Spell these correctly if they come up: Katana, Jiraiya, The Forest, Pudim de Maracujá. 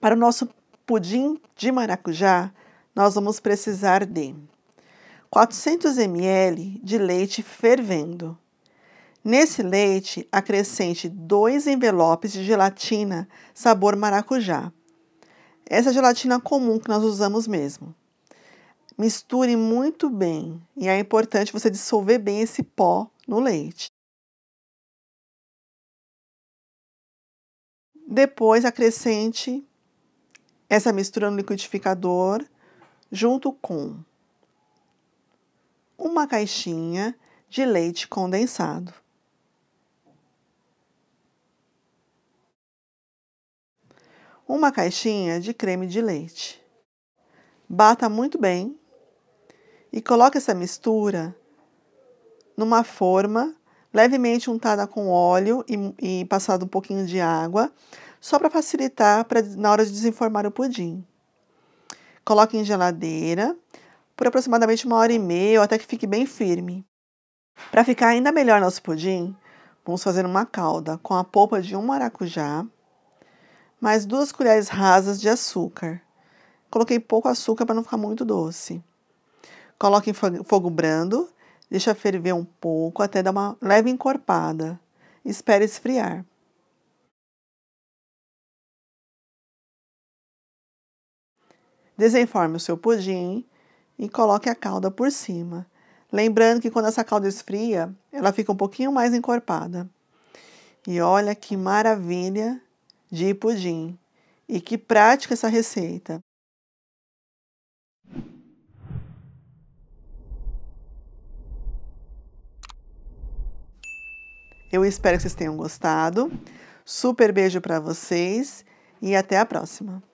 Para o nosso pudim de maracujá, nós vamos precisar de 400 ml de leite fervendo. Nesse leite, acrescente 2 envelopes de gelatina sabor maracujá. Essa gelatina comum que nós usamos mesmo. Misture muito bem e é importante você dissolver bem esse pó no leite. Depois acrescente essa mistura no liquidificador junto com uma caixinha de leite condensado. Uma caixinha de creme de leite. Bata muito bem e coloque essa mistura numa forma levemente untada com óleo e passado um pouquinho de água, só para facilitar na hora de desenformar o pudim. Coloque em geladeira por aproximadamente 1h30 ou até que fique bem firme. Para ficar ainda melhor nosso pudim, vamos fazer uma calda com a polpa de um maracujá, mais 2 colheres rasas de açúcar. Coloquei pouco açúcar para não ficar muito doce. Coloque em fogo brando, deixa ferver um pouco até dar uma leve encorpada. Espere esfriar. Desenforme o seu pudim e coloque a calda por cima. Lembrando que quando essa calda esfria, ela fica um pouquinho mais encorpada. E olha que maravilha de pudim! E que prática essa receita! Eu espero que vocês tenham gostado. Super beijo para vocês e até a próxima!